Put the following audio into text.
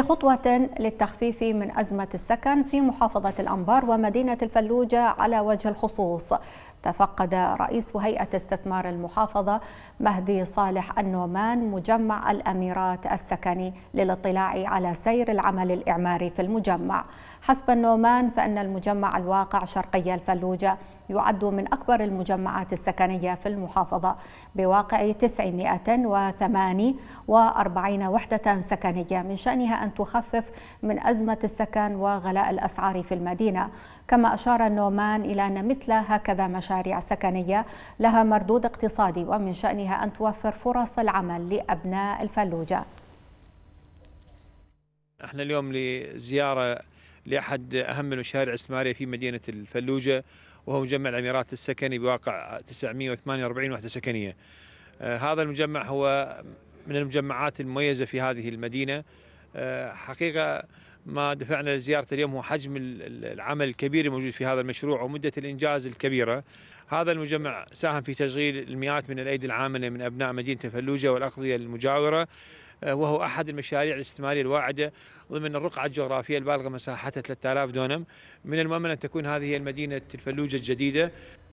خطوة للتخفيف من أزمة السكن في محافظة الأنبار ومدينة الفلوجة على وجه الخصوص، تفقد رئيس هيئة استثمار المحافظة مهدي صالح النومان مجمع الأميرات السكني للاطلاع على سير العمل الإعماري في المجمع. حسب النومان فإن المجمع الواقع شرقي الفلوجة يعد من أكبر المجمعات السكنية في المحافظة بواقع 948 وحدة سكنية، من شأنها أن تخفف من أزمة السكن وغلاء الأسعار في المدينة. كما أشار النومان إلى أن مثل هكذا مشاريع سكنية لها مردود اقتصادي ومن شأنها أن توفر فرص العمل لأبناء الفلوجة. احنا اليوم لزيارة لأحد أهم المشاريع الاستثمارية في مدينة الفلوجة، وهو مجمع الأميرات السكني بواقع 948 وحدة سكنية. هذا المجمع هو من المجمعات المميزة في هذه المدينة. حقيقة ما دفعنا لزيارته اليوم هو حجم العمل الكبير الموجود في هذا المشروع ومدة الإنجاز الكبيرة. هذا المجمع ساهم في تشغيل المئات من الأيدي العاملة من أبناء مدينة الفلوجة والأقضية المجاورة، وهو أحد المشاريع الاستثمارية الواعدة ضمن الرقعة الجغرافية البالغة مساحتها 3000 دونم. من المؤمن أن تكون هذه المدينة الفلوجة الجديدة